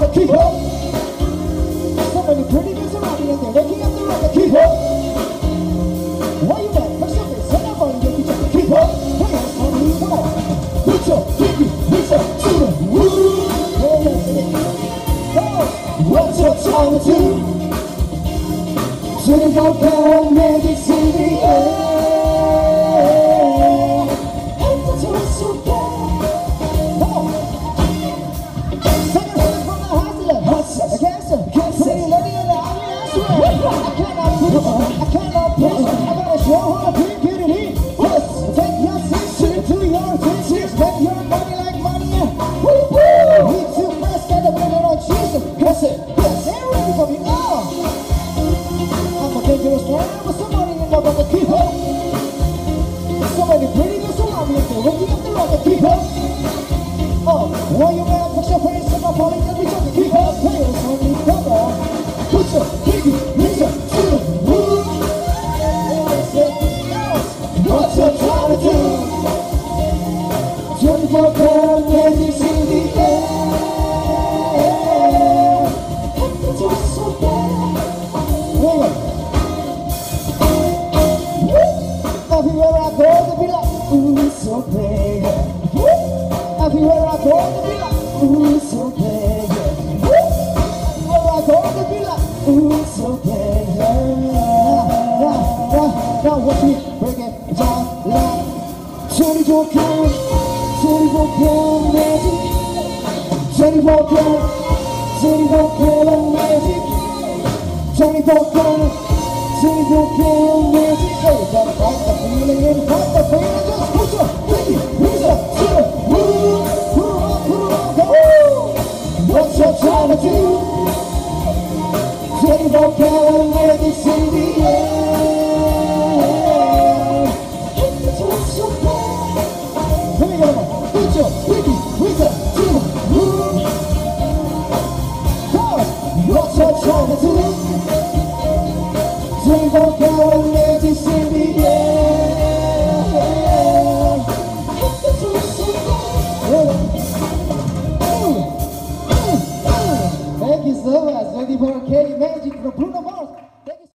rock the keyhole. So many pretty girls around me and they're looking at the rock the keyhole. Where you at? For something, set up on you, you just keyhole. Where you at? Come on, reach up, diggy, reach up, shoot up, woo. Hey, that's it. Oh, what's your time to? 24K Magic City, yeah. Thank you so much, 24K Magic from Bruno Mars.